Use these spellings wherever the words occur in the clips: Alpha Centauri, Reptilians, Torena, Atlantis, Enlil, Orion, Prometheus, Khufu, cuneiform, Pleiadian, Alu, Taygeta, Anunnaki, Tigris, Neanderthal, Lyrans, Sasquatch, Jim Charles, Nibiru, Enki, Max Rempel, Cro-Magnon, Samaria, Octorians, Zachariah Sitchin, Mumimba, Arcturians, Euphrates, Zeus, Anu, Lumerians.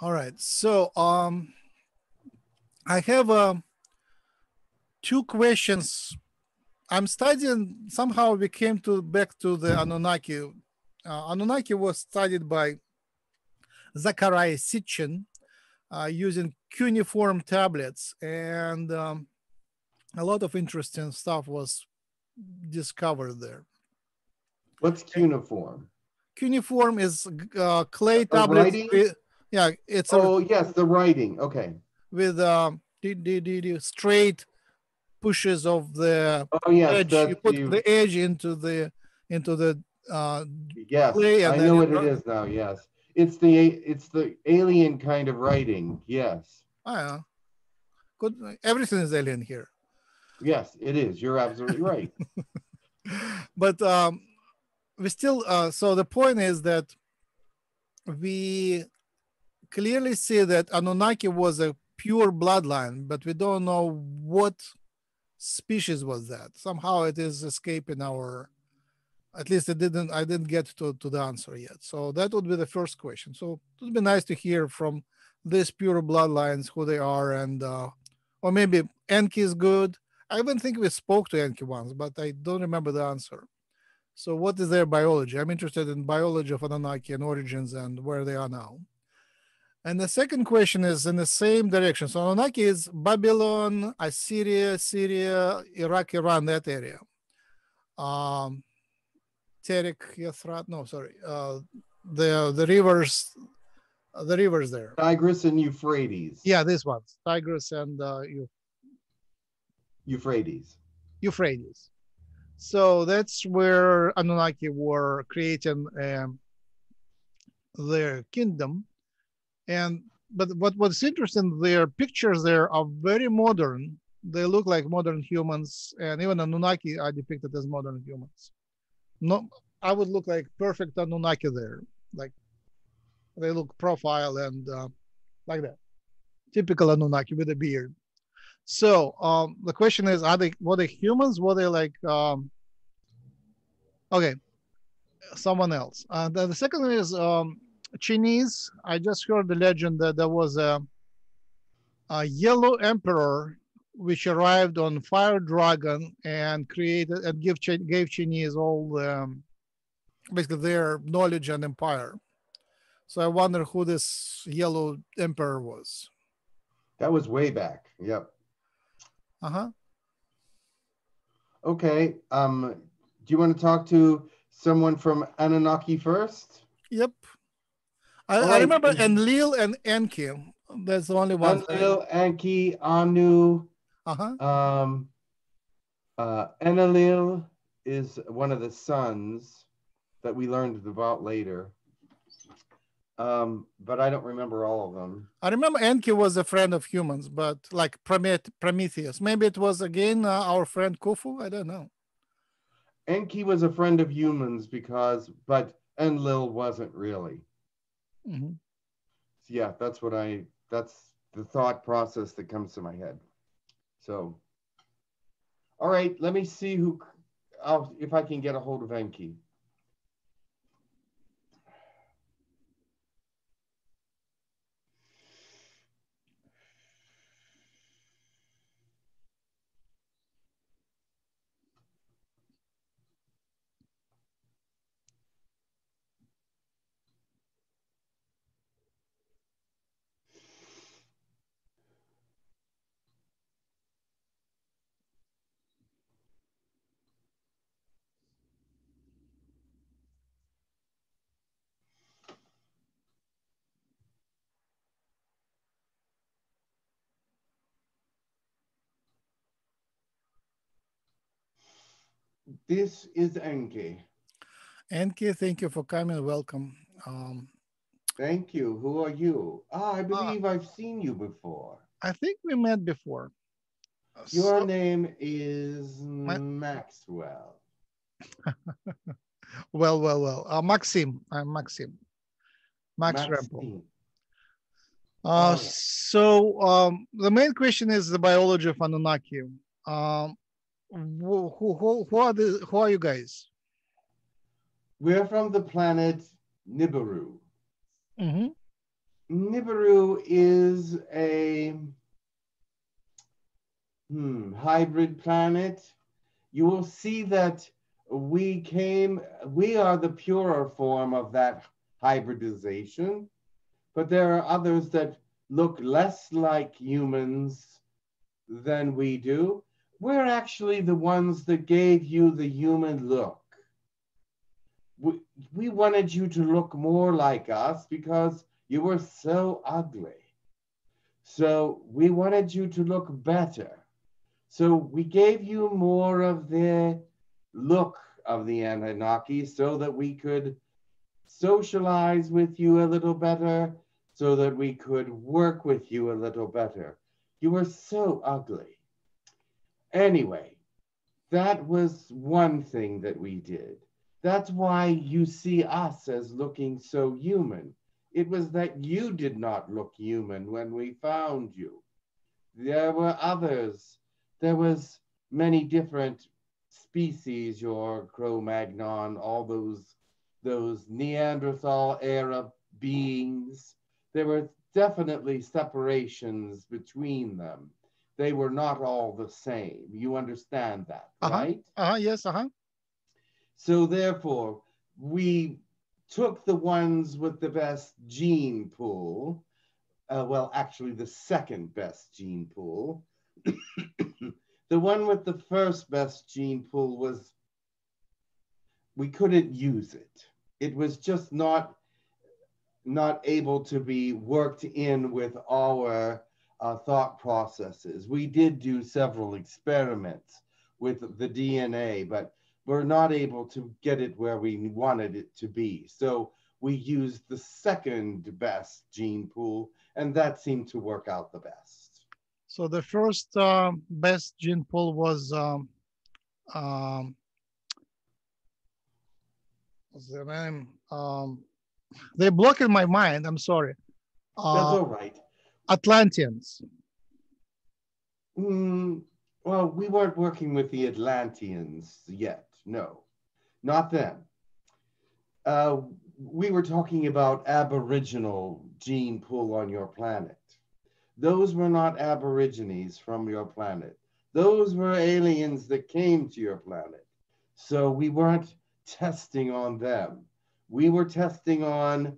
All right, so I have two questions. I'm studying, somehow we came to back to the Anunnaki. Anunnaki was studied by Zachariah Sitchin using cuneiform tablets, and a lot of interesting stuff was discovered there. What's cuneiform? Cuneiform is clay tablets. With, yeah, it's oh a, yes, the writing. Okay, with straight pushes of the edge. You put the edge into the yes, clay, and I know what it is now. Yes, it's the alien kind of writing. Yes. Ah, good. Everything is alien here. Yes, it is. You're absolutely right. But we still, so the point is that we clearly see that Anunnaki was a pure bloodline, but we don't know what species was that. Somehow it is escaping our, at least I didn't get to the answer yet. So that would be the first question. So it would be nice to hear from these pure bloodlines, who they are, and, or maybe Enki is good. I even think we spoke to Enki once, but I don't remember the answer. So what is their biology? I'm interested in biology of Anunnaki and origins and where they are now. And the second question is in the same direction. So Anunnaki is Babylon, Assyria, Syria, Iraq, Iran, that area. Terek, Yathrat, no, sorry. The rivers there. Tigris and Euphrates. Yeah, these ones. Tigris and Euphrates. So that's where Anunnaki were creating their kingdom. And but what's interesting, their pictures there are very modern. They look like modern humans, and even Anunnaki are depicted as modern humans. No, I would look like perfect Anunnaki there. Like they look profile and like that. Typical Anunnaki with a beard. So the question is, were they humans? Were they like, okay, someone else. The second is Chinese. I just heard the legend that there was a yellow emperor which arrived on fire dragon and created and gave Chinese all the, basically their knowledge and empire. So I wonder who this yellow emperor was. That was way back, yep. Uh-huh. Okay. Do you want to talk to someone from Anunnaki first? Yep. I remember Enlil and Enki. That's the only one. Enlil, Enki, Anu. Uh-huh. Enlil is one of the sons that we learned about later. But I don't remember all of them. I remember Enki was a friend of humans, but like Prometheus. Maybe it was again our friend Khufu. I don't know. Enki was a friend of humans but Enlil wasn't really. Mm-hmm. Yeah, that's the thought process that comes to my head. So, all right, let me see if I can get a hold of Enki. This is Enki. Enki, thank you for coming. Welcome. Thank you. Who are you? I believe I've seen you before. I think we met before. Your name is Maxwell. Well. Maxim. I'm Maxim. Max Rempel. The main question is the biology of Anunnaki. Who are you guys? We're from the planet Nibiru. Mm-hmm. Nibiru is a hybrid planet. You will see that we are the purer form of that hybridization, but there are others that look less like humans than we do. We're actually the ones that gave you the human look. We wanted you to look more like us because you were so ugly. So we wanted you to look better. So we gave you more of the look of the Anunnaki so that we could socialize with you a little better, so that we could work with you a little better. You were so ugly. Anyway, that was one thing that we did. That's why you see us as looking so human. It was that you did not look human when we found you. There were others. There was many different species, your Cro-Magnon, all those Neanderthal era beings. There were definitely separations between them. They were not all the same. You understand that, right? Yes, So therefore, we took the ones with the best gene pool, well, actually the second best gene pool. The one with the first best gene pool was, we couldn't use it. It was just not able to be worked in with our thought processes. We did do several experiments with the DNA, but we're not able to get it where we wanted it to be. So we used the second best gene pool, and that seemed to work out the best. So the first best gene pool was, what's the name? They blocked in my mind, I'm sorry. That's all right. Atlanteans. Well, we weren't working with the Atlanteans yet, no, not them. We were talking about Aboriginal gene pool on your planet. Those were not Aborigines from your planet. Those were aliens that came to your planet. So we weren't testing on them. We were testing on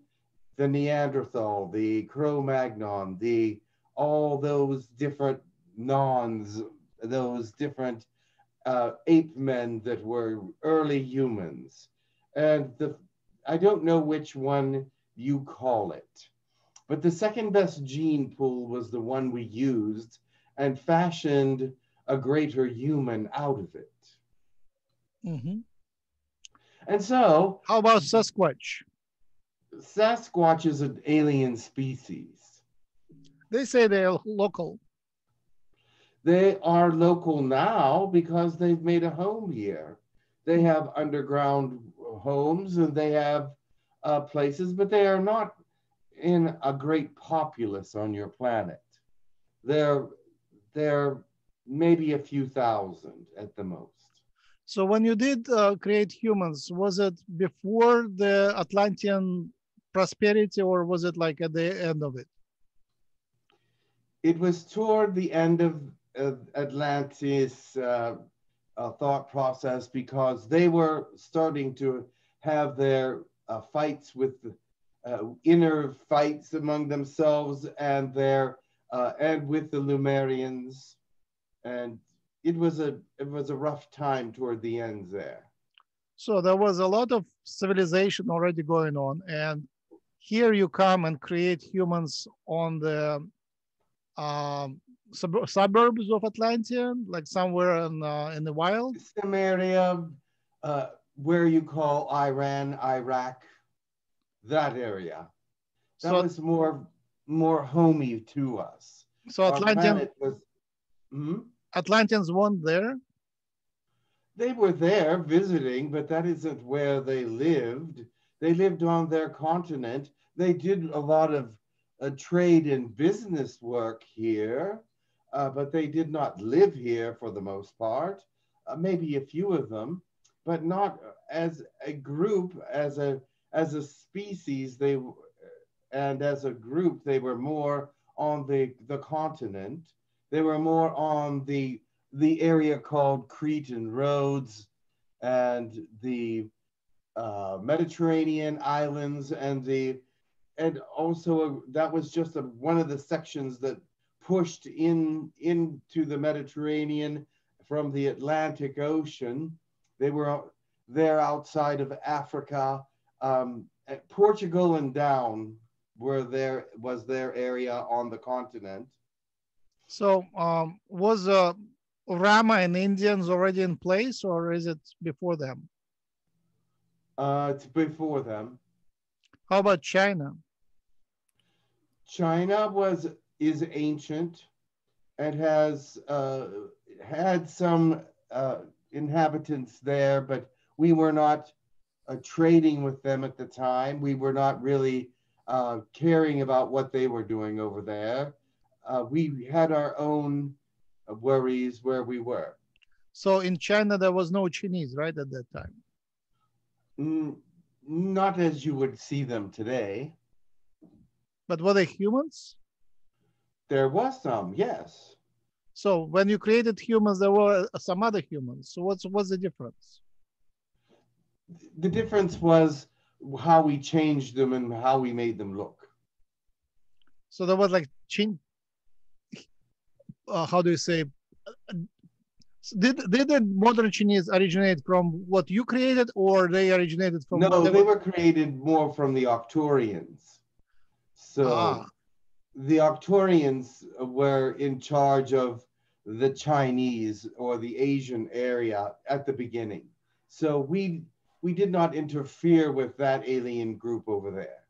the Neanderthal, the Cro-Magnon, all those different nons, those different ape men that were early humans. And I don't know which one you call it, but the second best gene pool was the one we used and fashioned a greater human out of it. Mm-hmm. And so, how about Sasquatch? Sasquatch is an alien species. They say they're local. They are local now because they've made a home here. They have underground homes and they have places, but they are not in a great populace on your planet. They're maybe a few thousand at the most. So when you did create humans, was it before the Atlantean prosperity, or was it like at the end of it? It was toward the end of Atlantis thought process, because they were starting to have their fights with inner fights among themselves and their and with the Lumerians, and it was a rough time toward the end there. So there was a lot of civilization already going on, and here you come and create humans on the suburbs of Atlantia, like somewhere in the wild? Samaria, where you call Iran, Iraq, that area. That was more homey to us. So Atlanteans weren't there? They were there visiting, but that isn't where they lived. They lived on their continent. They did a lot of trade and business work here, but they did not live here for the most part. Maybe a few of them, but not as a group, as a species. They and as a group, they were more on the continent. They were more on the area called Cretan Rhodes and the Mediterranean islands, and also that was just one of the sections that pushed into the Mediterranean from the Atlantic Ocean. They were there outside of Africa. At Portugal and down was their area on the continent. So was Rama and Indians already in place, or is it before them? It's before them. How about China? China is ancient and has had some inhabitants there, but we were not trading with them at the time. We were not really caring about what they were doing over there. We had our own worries where we were. So in China, there was no Chinese, right, at that time? Not as you would see them today. But were they humans? There was some, yes. So when you created humans, there were some other humans. So what's the difference? The difference was how we changed them and how we made them look. So there was like, how do you say, did the modern Chinese originate from what you created, or they originated from? No, they were created more from the Octorians. So the Octorians were in charge of the Chinese or the Asian area at the beginning. So we did not interfere with that alien group over there.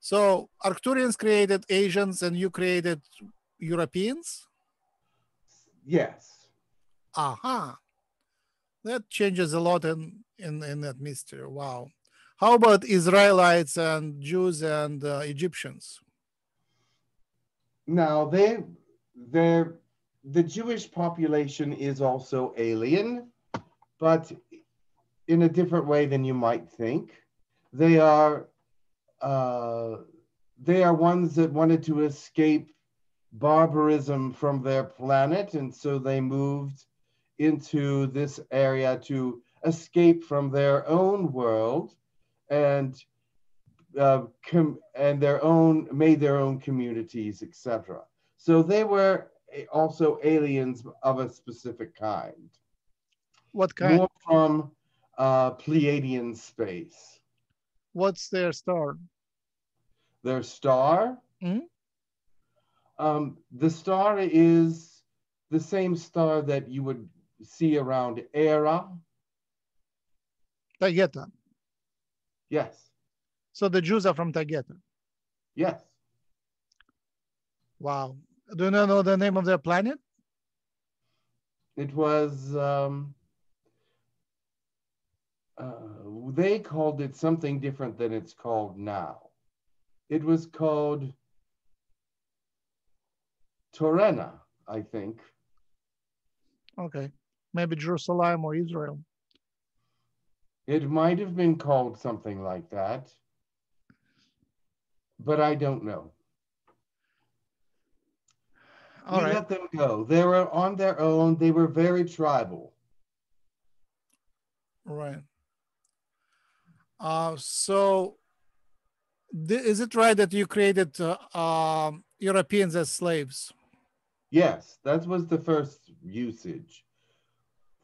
So Arcturians created Asians and you created Europeans? Yes. Aha. That changes a lot in that mystery. Wow. How about Israelites and Jews and Egyptians? Now, the Jewish population is also alien, but in a different way than you might think. They are ones that wanted to escape barbarism from their planet, and so they moved into this area to escape from their own world and made their own communities, etc. So they were also aliens of a specific kind. What kind? More from Pleiadian space. What's their star? Their star? Mm-hmm. The star is the same star that you would see around Era. Taygeta. Yes. So the Jews are from Taygeta? Yes. Wow. Do you know the name of their planet? It was... they called it something different than it's called now. It was called Torena, I think. Okay, maybe Jerusalem or Israel. It might have been called something like that, but I don't know. All right. Let them go. They were on their own. They were very tribal. Right. So is it right that you created Europeans as slaves? Yes, that was the first usage.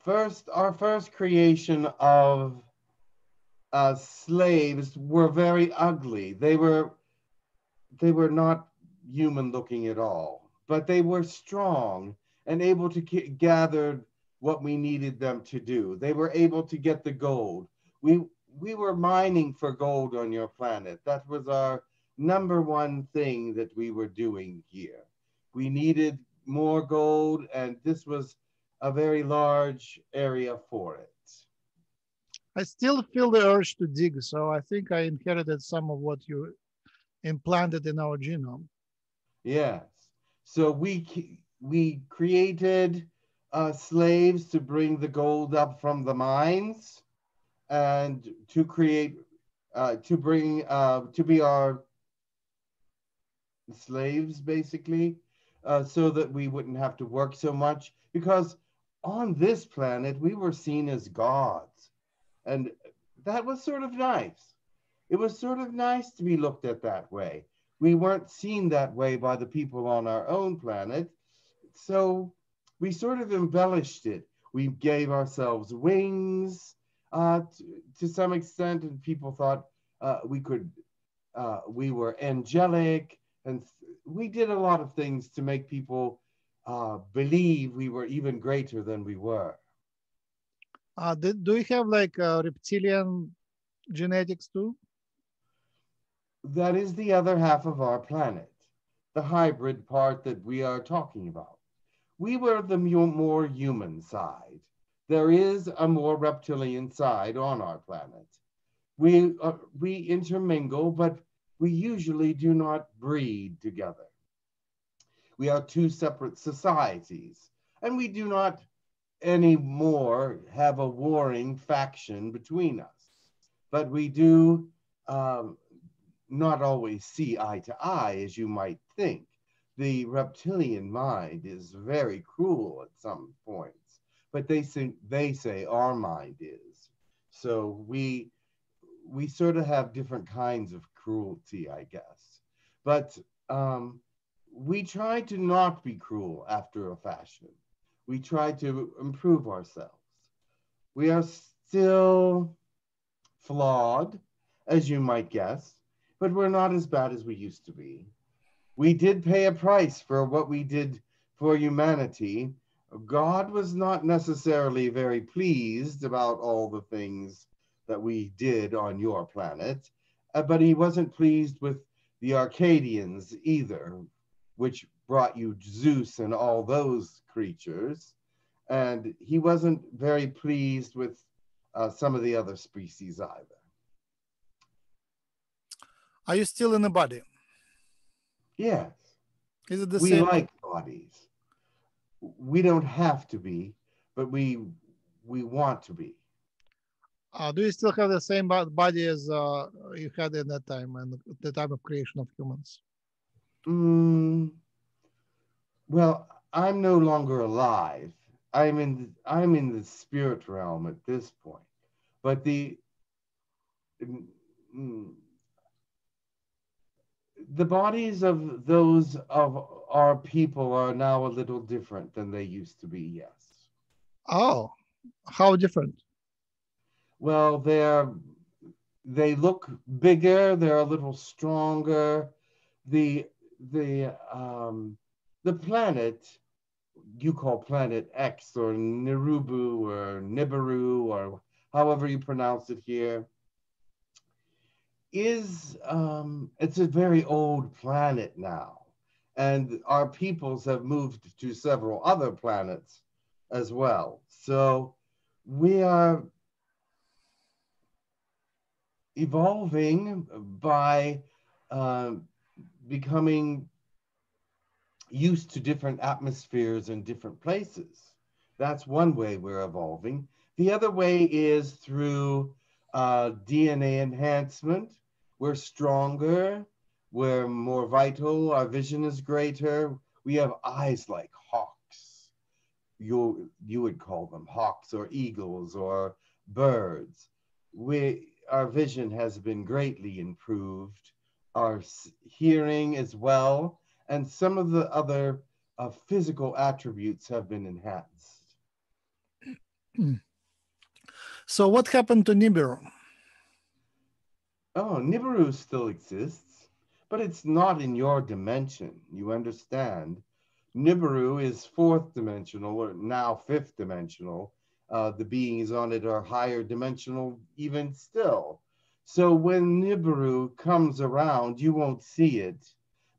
Our first creation of slaves were very ugly. They were not human looking at all, but they were strong and able to gather what we needed them to do. They were able to get the gold. We were mining for gold on your planet. That was our number one thing that we were doing here. We needed more gold, and this was a very large area for it. I still feel the urge to dig, so I think I inherited some of what you implanted in our genome. Yes. So we created slaves to bring the gold up from the mines, and to create, to be our slaves, basically, so that we wouldn't have to work so much, because on this planet we were seen as gods, and that was sort of nice. It was sort of nice to be looked at that way. We weren't seen that way by the people on our own planet, so we sort of embellished it. We gave ourselves wings to some extent, and people thought we were angelic, and we did a lot of things to make people believe we were even greater than we were. Do we have like reptilian genetics too? That is the other half of our planet, the hybrid part that we are talking about. We were the more human side. There is a more reptilian side on our planet. We intermingle, but we usually do not breed together. We are two separate societies, and we do not anymore have a warring faction between us. But we do not always see eye to eye, as you might think. The reptilian mind is very cruel at some points, but they say our mind is. So we sort of have different kinds of cruelty, I guess. But we try to not be cruel after a fashion. We try to improve ourselves. We are still flawed, as you might guess, but we're not as bad as we used to be. We did pay a price for what we did for humanity. God was not necessarily very pleased about all the things that we did on your planet, but he wasn't pleased with the Arcadians either, which brought you Zeus and all those creatures. And he wasn't very pleased with some of the other species either. Are you still in a body? Yes. Is it the same? We like bodies. We don't have to be, but we want to be. Do you still have the same body as you had in that time, and at the time of creation of humans? Well, I'm no longer alive. I'm in the spirit realm at this point, but the bodies of those of our people are now a little different than they used to be, yes. Oh, how different? Well, they look bigger, they're a little stronger. The planet you call Planet X, or Nirubu, or Nibiru, or however you pronounce it here, it's a very old planet now, and our peoples have moved to several other planets as well. So we are evolving by becoming used to different atmospheres and different places. That's one way we're evolving. The other way is through DNA enhancement. We're stronger, we're more vital, our vision is greater, we have eyes like hawks. You would call them hawks or eagles or birds. Our vision has been greatly improved, our hearing as well, and some of the other physical attributes have been enhanced. So what happened to Nibiru? Oh, Nibiru still exists, but it's not in your dimension, you understand. Nibiru is fourth dimensional, or now fifth dimensional. The beings on it are higher dimensional even still. So when Nibiru comes around, you won't see it,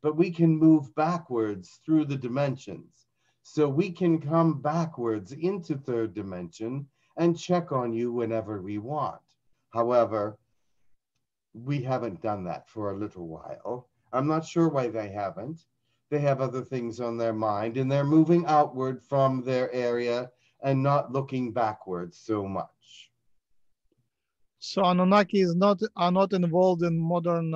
but we can move backwards through the dimensions. So we can come backwards into third dimension and check on you whenever we want. However, we haven't done that for a little while. I'm not sure why they haven't. They have other things on their mind, and they're moving outward from their area and not looking backwards so much. So Anunnaki are not involved in modern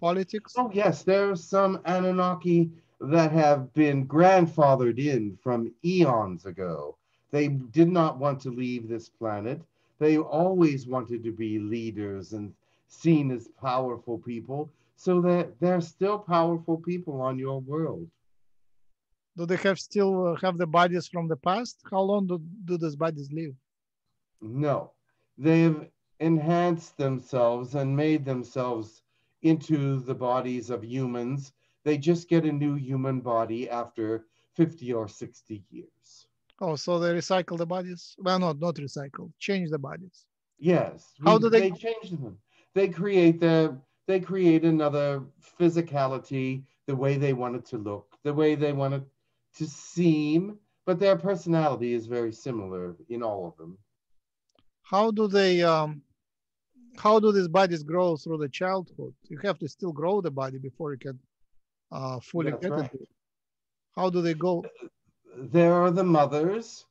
politics? Oh, yes. There are some Anunnaki that have been grandfathered in from eons ago. They did not want to leave this planet. They always wanted to be leaders and seen as powerful people. So that they're still powerful people on your world. Do they have still have the bodies from the past? How long do those bodies live? No, they've enhanced themselves and made themselves into the bodies of humans. They just get a new human body after 50 or 60 years. Oh, so they recycle the bodies? Well, not recycle, change the bodies. Yes. How do they change them? They create another physicality, the way they want it to look, the way they want it to seem, but their personality is very similar in all of them. How do they, how do these bodies grow through the childhood? You have to still grow the body before you can fully get it. How do they go? There are the mothers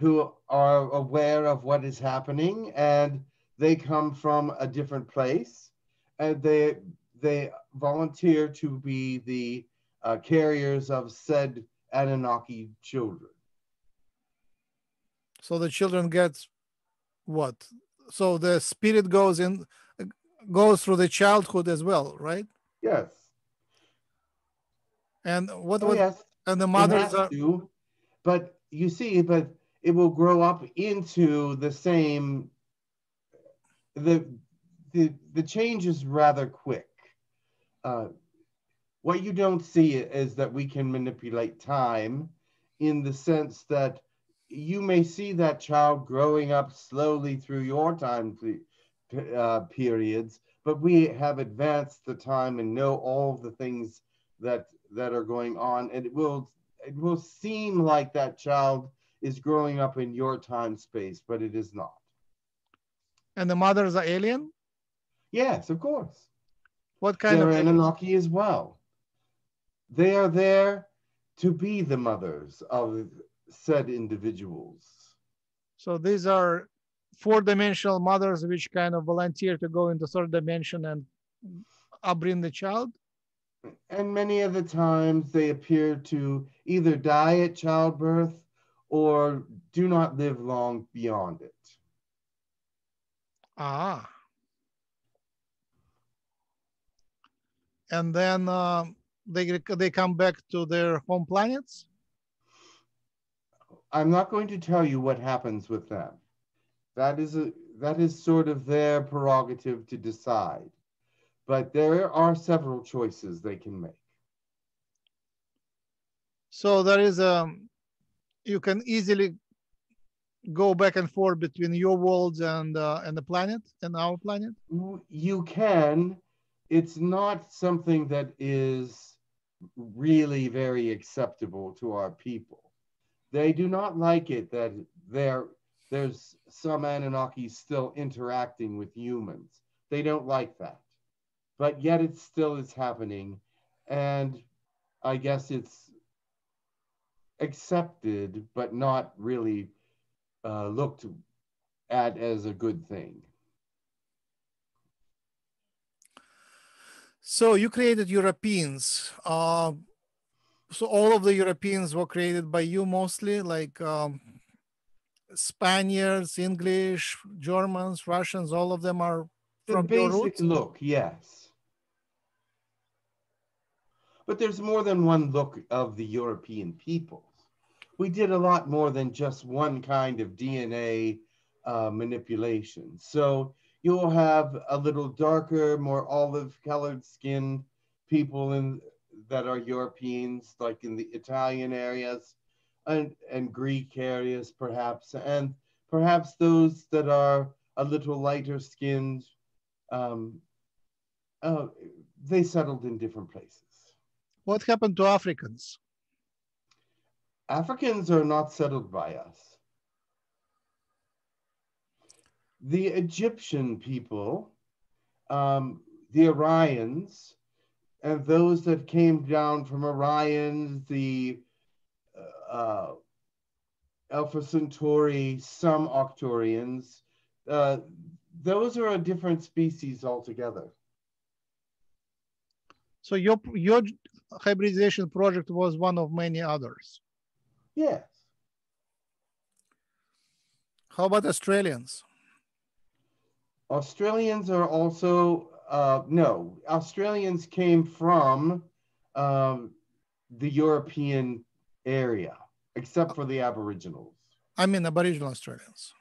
who are aware of what is happening, and they come from a different place. And they volunteer to be the carriers of said Anunnaki children. So the children get what? So the spirit goes through the childhood as well, right? Yes. And what? Oh, yes. And the mothers are. To, but you see, but it will grow up into the same. The change is rather quick. What you don't see is that we can manipulate time in the sense that you may see that child growing up slowly through your time periods, but we have advanced the time and know all the things that are going on. And it will seem like that child is growing up in your time space, but it is not. And the mothers are alien? Yes, of course. What kind of Anunnaki as well? They are there to be the mothers of said individuals. So these are four-dimensional mothers which kind of volunteer to go into third dimension and upbring the child? And many of the times they appear to either die at childbirth or do not live long beyond it. Ah. And then they come back to their home planets? I'm not going to tell you what happens with them. That is sort of their prerogative to decide. But there are several choices they can make. So there is you can easily go back and forth between your worlds and the planet and our planet? You can. It's not something that is really very acceptable to our people. They do not like it that there's some Anunnaki still interacting with humans. They don't like that. But yet it still is happening. And I guess it's accepted, but not really looked at as a good thing. So you created Europeans. So all of the Europeans were created by you mostly, like Spaniards, English, Germans, Russians, all of them are from your roots? Look, yes. But there's more than one look of the European peoples. We did a lot more than just one kind of DNA manipulation. So you'll have a little darker, more olive-colored skinned people that are Europeans, like in the Italian areas and Greek areas, perhaps, and perhaps those that are a little lighter skinned. They settled in different places. What happened to Africans? Africans are not settled by us. The Egyptian people, the Orions, and those that came down from Orion, the Alpha Centauri, some Octorians, those are a different species altogether. So your hybridization project was one of many others. Yes. How about Australians? Australians are also, no, Australians came from the European area, except for the Aboriginals. I mean Aboriginal Australians.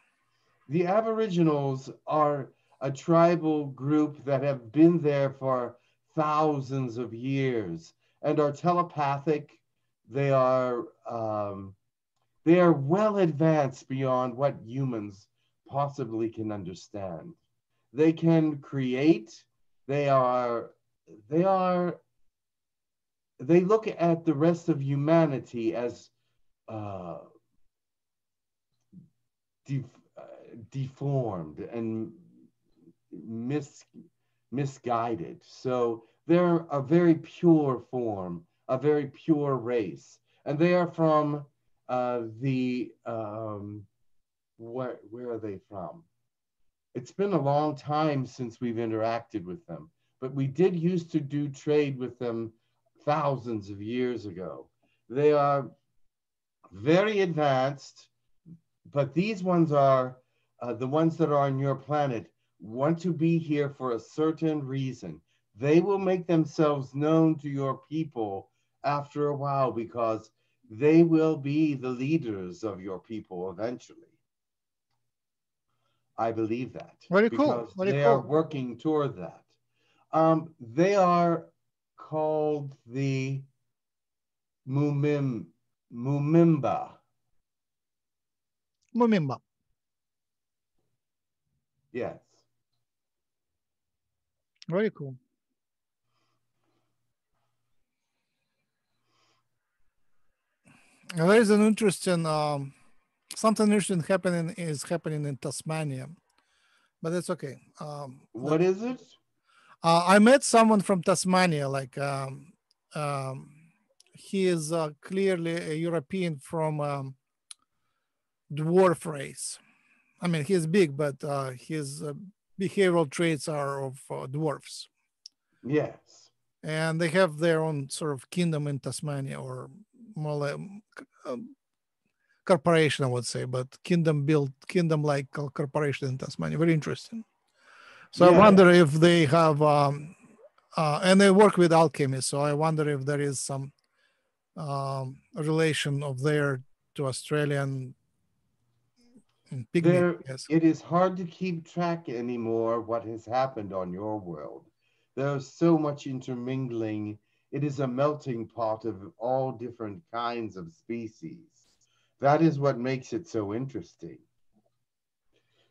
The Aboriginals are a tribal group that have been there for thousands of years and are telepathic. They are well advanced beyond what humans possibly can understand. They can create, they look at the rest of humanity as deformed and misguided. So they're a very pure form, a very pure race. And they are from where are they from? It's been a long time since we've interacted with them, but we did used to do trade with them thousands of years ago. They are very advanced, but these ones are, the ones that are on your planet, want to be here for a certain reason. They will make themselves known to your people after a while because they will be the leaders of your people eventually. I believe that. Very cool. They are working toward that. They are called the Mumimba. Mumimba. Yes. Very cool. There is an interesting, something interesting is happening in Tasmania, but that's okay. What is it? I met someone from Tasmania, like he is clearly a European from dwarf race. I mean, he's big, but his behavioral traits are of dwarfs. Yes. And they have their own sort of kingdom in Tasmania, or more like corporation, I would say, but kingdom-like corporation in Tasmania. Very interesting. So yeah. I wonder if they have, and they work with alchemy, so I wonder if there is some relation of there to Australian pigment. Yes. It is hard to keep track anymore what has happened on your world. There's so much intermingling. It is a melting pot of all different kinds of species. That is what makes it so interesting.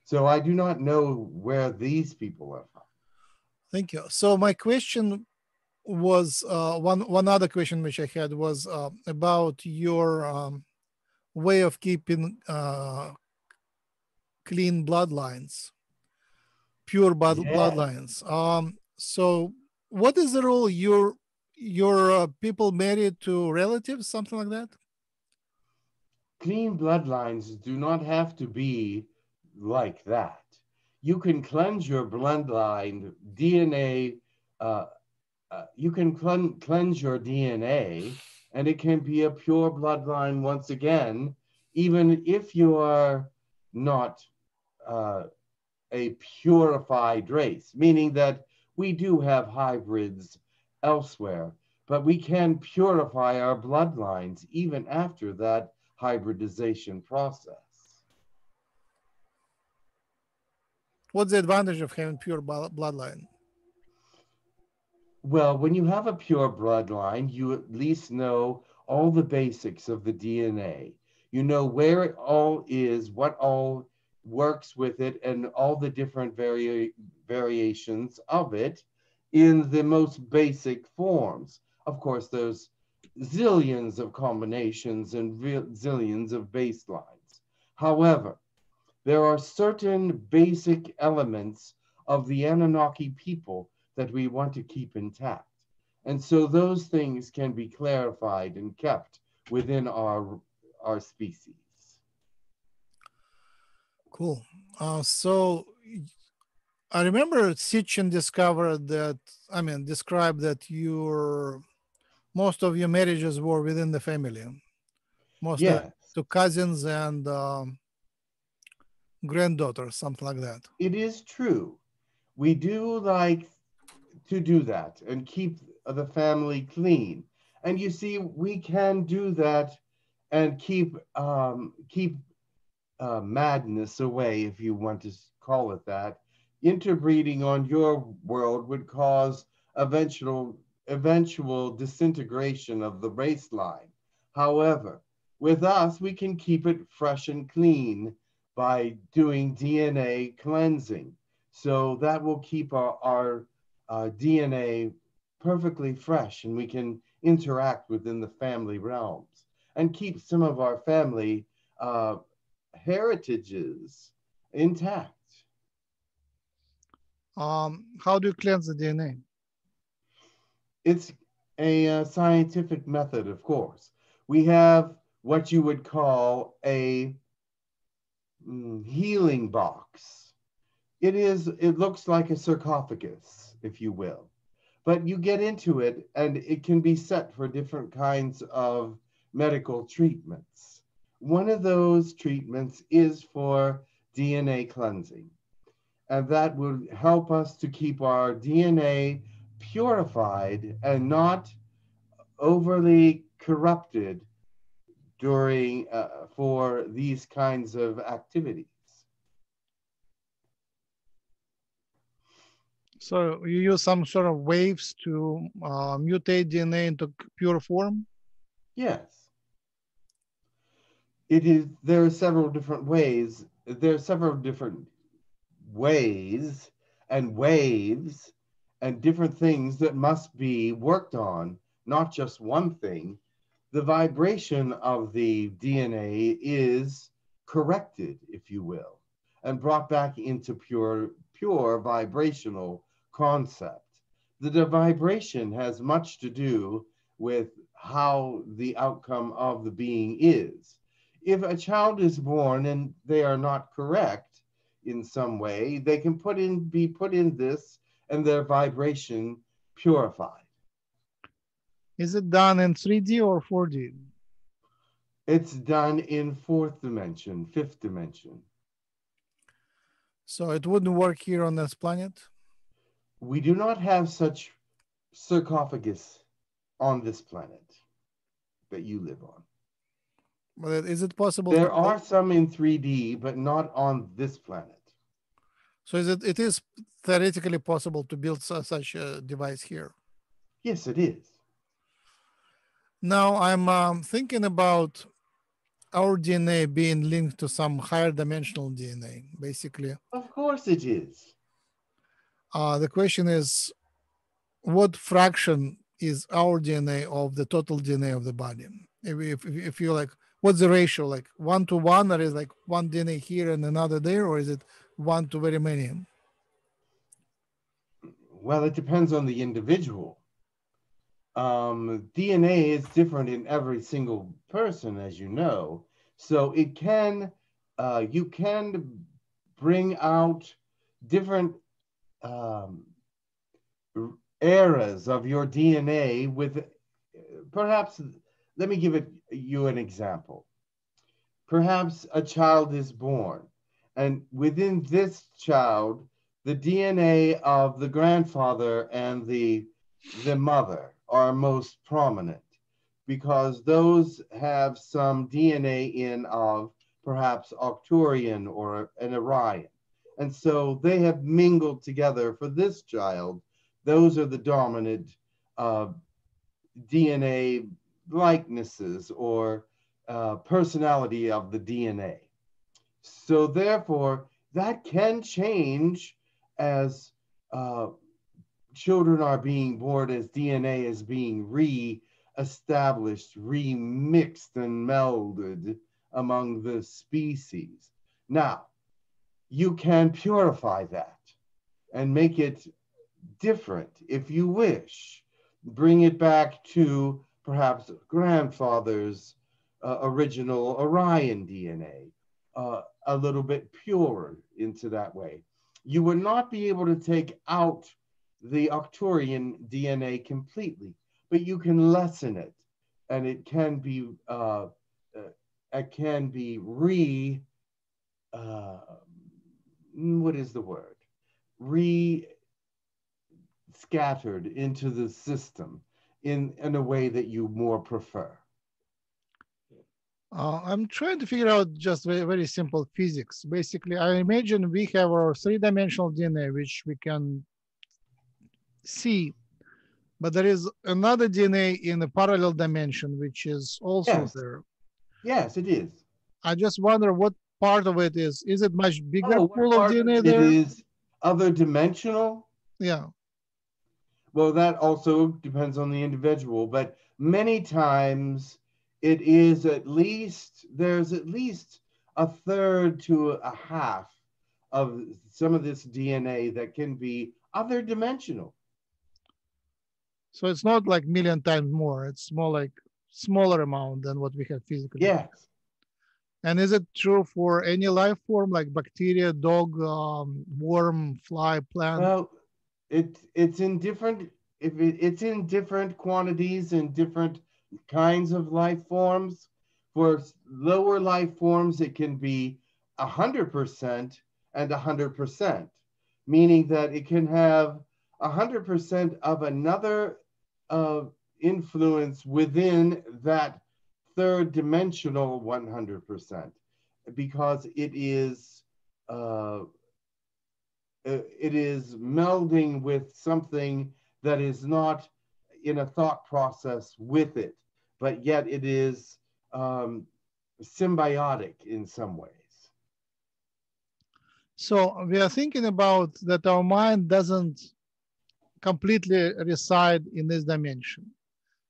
So I do not know where these people are from. Thank you. So my question was, one other question which I had was about your way of keeping clean bloodlines, pure bloodlines. So what is the role your people married to relatives, something like that? Clean bloodlines do not have to be like that. You can cleanse your bloodline, DNA, you can cleanse your DNA, and it can be a pure bloodline once again, even if you are not a purified race, meaning that we do have hybrids elsewhere, but we can purify our bloodlines even after that hybridization process. What's the advantage of having pure bloodline? Well, when you have a pure bloodline, you at least know all the basics of the DNA. You know where it all is, what all works with it, and all the different variations of it, in the most basic forms. Of course, there's zillions of combinations and zillions of baselines. However, there are certain basic elements of the Anunnaki people that we want to keep intact. And so those things can be clarified and kept within our species. Cool. So I remember Sitchin discovered that, I mean, described that most of your marriages were within the family. Most to cousins and granddaughters, something like that. It is true. We do like to do that and keep the family clean. And you see, we can do that and keep madness away, if you want to call it that. Interbreeding on your world would cause eventual disintegration of the race line. However, with us, we can keep it fresh and clean by doing DNA cleansing. So that will keep our DNA perfectly fresh, and we can interact within the family realms and keep some of our family heritages intact. How do you cleanse the DNA? It's a scientific method, of course. We have what you would call a healing box. It looks like a sarcophagus, if you will. But you get into it, and it can be set for different kinds of medical treatments. One of those treatments is for DNA cleansing. And that would help us to keep our DNA purified and not overly corrupted during for these kinds of activities. So you use some sort of waves to mutate DNA into pure form? Yes. There are several different ways. There are several different ways and waves and different things that must be worked on, not just one thing. The vibration of the DNA is corrected, if you will, and brought back into pure vibrational concept. The vibration has much to do with how the outcome of the being is. If a child is born and they are not correct in some way, they can be put in this and their vibration purified. Is it done in 3D or 4D? It's done in 4th dimension, 5th dimension. So it wouldn't work here on this planet? We do not have such sarcophagus on this planet that you live on. But is it possible? There are some in 3D, but not on this planet. So it is theoretically possible to build such a device here? Yes, it is. Now I'm thinking about our DNA being linked to some higher dimensional DNA, basically. Of course it is. The question is, what fraction is our DNA of the total DNA of the body? If you like, what's the ratio, like 1 to 1, or is like one DNA here and another there, or is it 1 to very many? Well, it depends on the individual. DNA is different in every single person, as you know, so it can, you can bring out different eras of your DNA with, perhaps, let me give you an example. Perhaps a child is born, and within this child, the DNA of the grandfather and the mother are most prominent, because those have some DNA in of perhaps Octorian or an Orion. And so they have mingled together for this child. Those are the dominant DNA likenesses or personality of the DNA. So therefore, that can change as children are being born, as DNA is being re-established, remixed and melded among the species. Now, you can purify that and make it different if you wish. Bring it back to perhaps grandfather's original Orion DNA, a little bit purer into that way. you would not be able to take out the Octorian DNA completely, but you can lessen it, and it can be re-scattered into the system in a way that you more prefer. I'm trying to figure out just very, very simple physics. Basically, I imagine we have our three-dimensional DNA, which we can see, but there is another DNA in a parallel dimension, which is also there. Yes, it is. I just wonder what part of it is. Is it much bigger pool of DNA there? It is other dimensional. Yeah. Well, that also depends on the individual, but many times it is at least, there's at least a third to a half of some of this DNA that can be other dimensional. So it's not like million times more, it's more like smaller amount than what we have physically. Yes. And is it true for any life form like bacteria, dog, worm, fly, plant? Well, it's in different, it's in different quantities and different kinds of life forms. For lower life forms, it can be 100% and 100%, meaning that it can have 100% of another influence within that third dimensional 100%, because it is melding with something that is not in a thought process with it, but yet it is symbiotic in some ways. So we are thinking about that our mind doesn't completely reside in this dimension.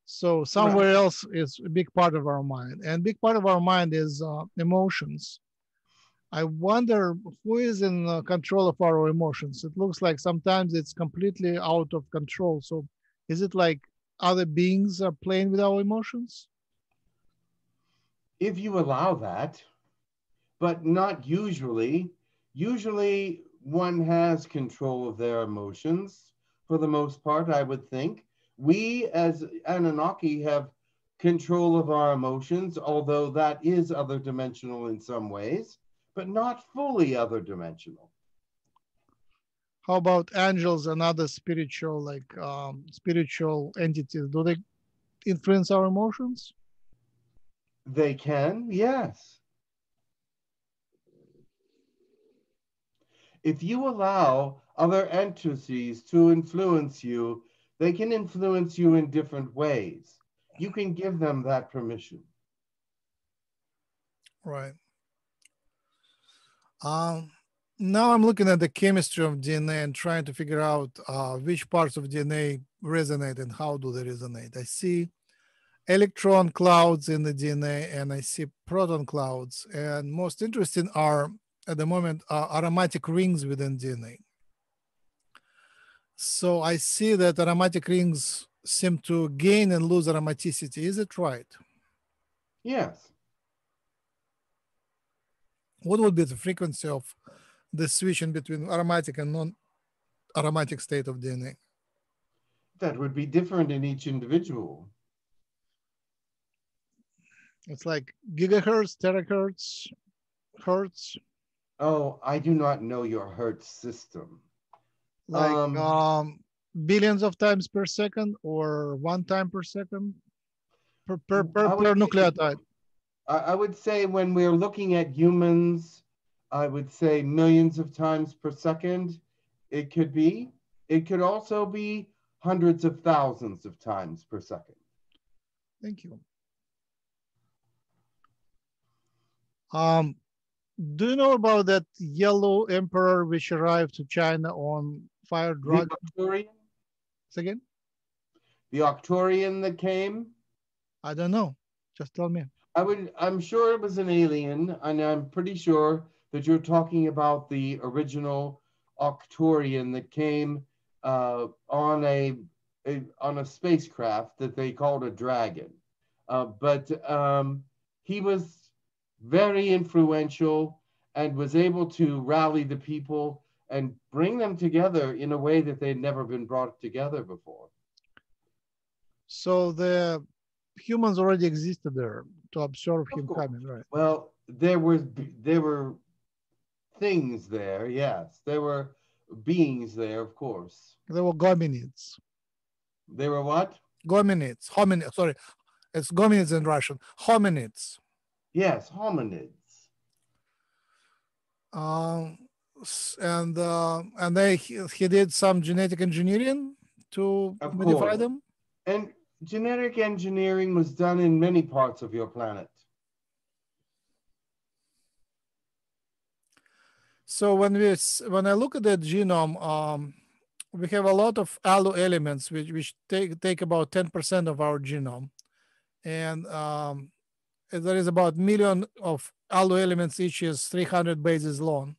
So somewhere else is a big part of our mind. And big part of our mind is emotions. I wonder who is in control of our emotions. It looks like sometimes it's completely out of control. So is it like other beings are playing with our emotions? If you allow that, but not usually. Usually one has control of their emotions for the most part, I would think. We as Anunnaki have control of our emotions, although that is other dimensional in some ways, but not fully other dimensional. How about angels and other spiritual, like spiritual entities? Do they influence our emotions? They can, yes. If you allow other entities to influence you, they can influence you in different ways. You can give them that permission. Right. Now I'm looking at the chemistry of DNA and trying to figure out which parts of DNA resonate and how do they resonate. I see electron clouds in the DNA and I see proton clouds. And most interesting are, at the moment, aromatic rings within DNA. So I see that aromatic rings seem to gain and lose aromaticity. Is it right? Yes. What would be the frequency of the switching between aromatic and non-aromatic state of DNA? That would be different in each individual. It's like gigahertz, terahertz, hertz. Oh, I do not know your hertz system. Like billions of times per second or one time per second per nucleotide? I would say when we're looking at humans, I would say millions of times per second. It could be. It could also be hundreds of thousands of times per second. Thank you. Do you know about that yellow emperor which arrived to China on fire dragon? The Octorian? Say again? The Octorian that came? I don't know. Just tell me. I'm sure it was an alien, and I'm pretty sure that you're talking about the original Octorian that came on a spacecraft that they called a dragon. He was very influential and was able to rally the people and bring them together in a way that they'd never been brought together before. So the humans already existed there to observe him coming, right? Well, there were things there, yes. There were beings there, of course. There were gominids. They were what? Gominids. Hominids, sorry. It's gominids in Russian. Hominids. Yes, hominids. And he did some genetic engineering to modify them? And genetic engineering was done in many parts of your planet. So when I look at the genome, we have a lot of Alu elements, which take about 10% of our genome. And there is about a million of Alu elements, each is 300 bases long.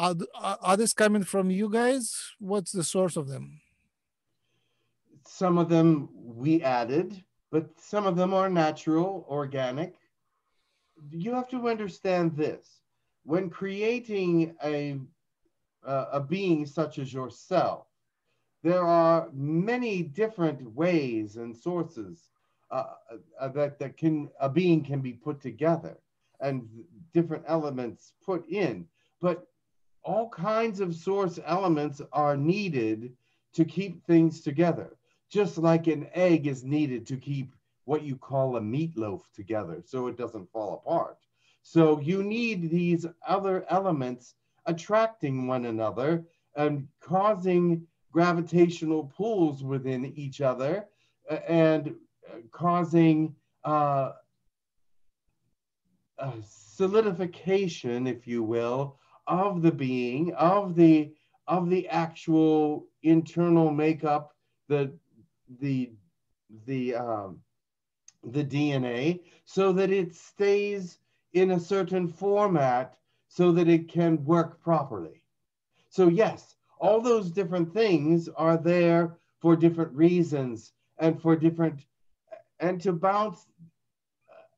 Are these coming from you guys? What's the source of them? Some of them we added, but some of them are natural, organic. You have to understand this. When creating a being such as yourself, there are many different ways and sources that a being can be put together and different elements put in. But all kinds of source elements are needed to keep things together, just like an egg is needed to keep what you call a meatloaf together so it doesn't fall apart. So you need these other elements attracting one another and causing gravitational pulls within each other and causing a solidification, if you will, of the being, of the actual internal makeup, the DNA, so that it stays in a certain format so that it can work properly. So yes, all those different things are there for different reasons and for different, and to bounce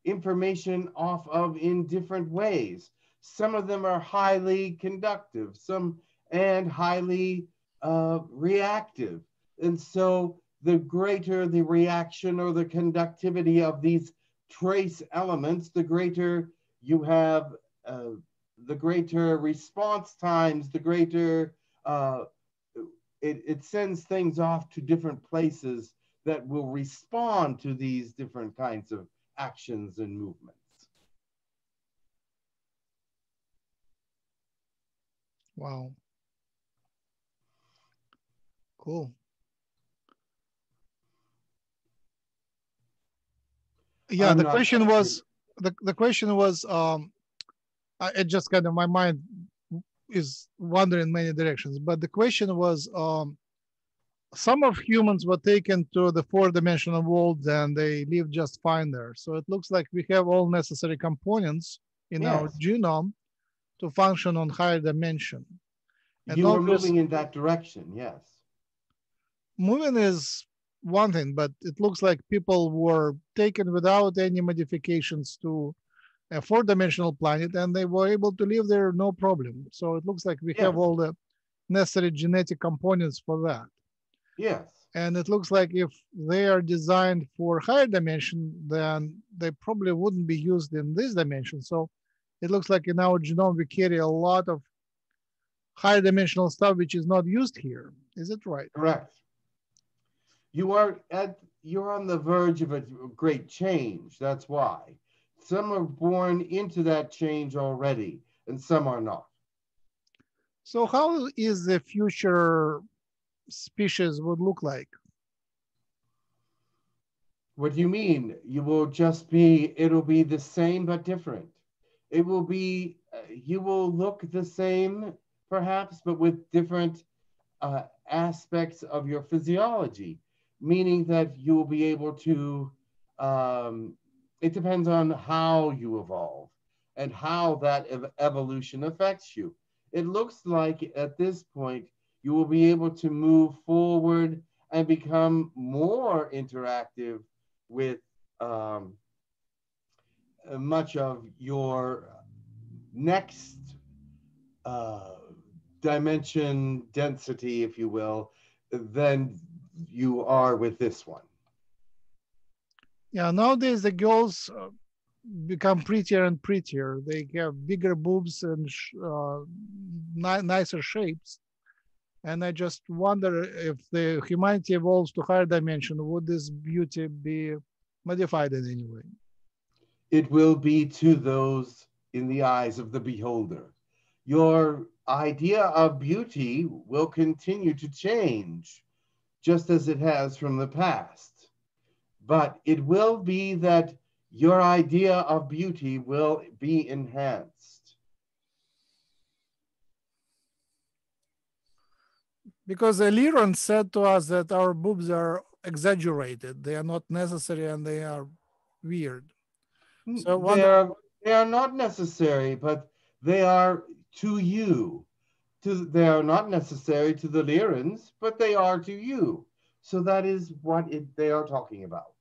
information off of in different ways. Some of them are highly conductive, some and highly reactive. And so the greater the reaction or the conductivity of these trace elements, the greater you have, the greater response times, the greater it sends things off to different places that will respond to these different kinds of actions and movements. Wow. Cool. Yeah, the question was, the question was, it just kind of, my mind is wandering in many directions, but the question was, some of humans were taken to the four-dimensional world and they lived just fine there. So it looks like we have all necessary components in our genome to function on higher dimension. And you were moving in that direction, yes. Moving is one thing, but it looks like people were taken without any modifications to a four-dimensional planet and they were able to live there, no problem. So it looks like we have all the necessary genetic components for that. Yes. And it looks like if they are designed for higher dimension, then they probably wouldn't be used in this dimension. So it looks like in our genome, we carry a lot of higher dimensional stuff, which is not used here. Is it right? Correct. You're on the verge of a great change. That's why. Some are born into that change already, and some are not. So how is the future species would look like? What do you mean? You will just be, it'll be the same but different. It will be, you will look the same perhaps, but with different aspects of your physiology. Meaning that you will be able to, it depends on how you evolve and how that evolution affects you. It looks like at this point, you will be able to move forward and become more interactive with much of your next dimension density, if you will, than you are with this one. Yeah, nowadays the girls become prettier and prettier. They have bigger boobs and nicer shapes. And I just wonder if the humanity evolves to higher dimension, would this beauty be modified in any way? It will be to those in the eyes of the beholder. Your idea of beauty will continue to change, just as it has from the past. But it will be that your idea of beauty will be enhanced. Because the Lyrans said to us that our boobs are exaggerated. They are not necessary and they are weird. So they are not necessary, but they are to you. They are not necessary to the Lyrans, but they are to you. So that is what they are talking about.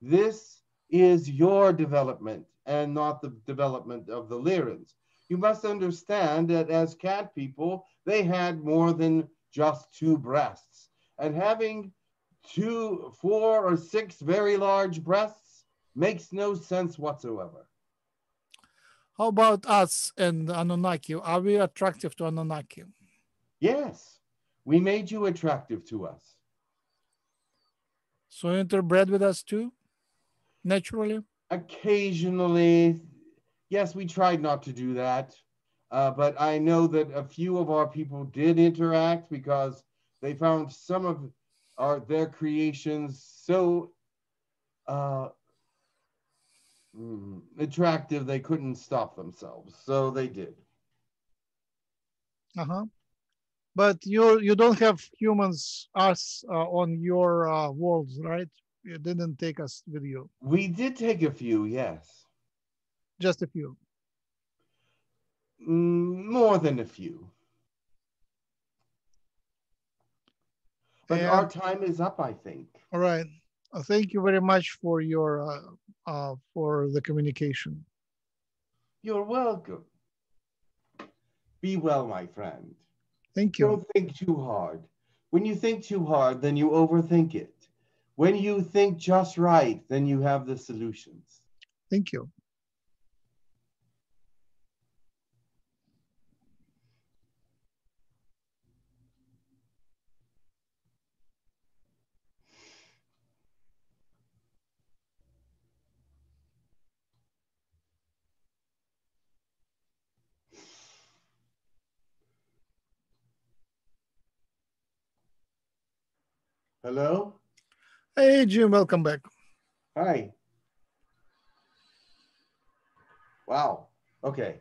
This is your development and not the development of the Lyrans. You must understand that as cat people, they had more than just two breasts. And having 4 or 6 very large breasts makes no sense whatsoever. How about us and Anunnaki? Are we attractive to Anunnaki? Yes, we made you attractive to us. So you interbred with us too, naturally? Occasionally. Yes, we tried not to do that. But I know that a few of our people did interact because they found some of their creations so attractive they couldn't stop themselves. So they did. Uh-huh. But you don't have humans, us, on your worlds, right? You didn't take us with you. We did take a few, yes. Just a few. More than a few. But and our time is up, I think. All right. Thank you very much for your for the communication. You're welcome. Be well, my friend. Thank you. Don't think too hard. When you think too hard, then you overthink it. When you think just right, then you have the solutions. Thank you. Hello? Hey, Jim, welcome back. Hi. Wow, okay.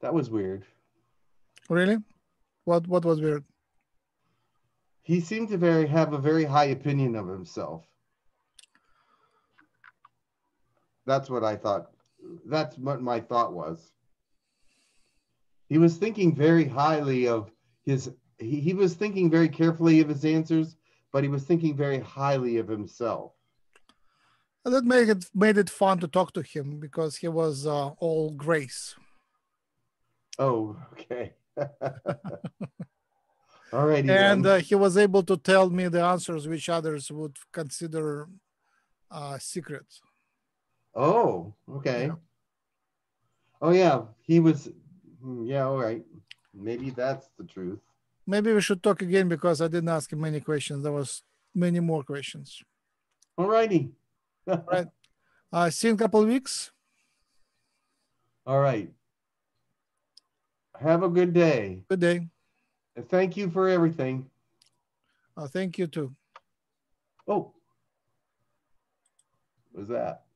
That was weird. Really? What was weird? He seemed to have a very high opinion of himself. That's what I thought. That's what my thought was. He was thinking very highly of his, he was thinking very carefully of his answers, but he was thinking very highly of himself. And that made it fun to talk to him because he was all grace. Oh, okay. All right. And he was able to tell me the answers which others would consider secrets. Oh, okay. Yeah. Oh, yeah. He was, yeah, all right. Maybe that's the truth. Maybe we should talk again because I didn't ask him many questions. There was many more questions. All righty. All right. See you in a couple of weeks. All right. Have a good day. Good day. And thank you for everything. Thank you too. Oh. What was that?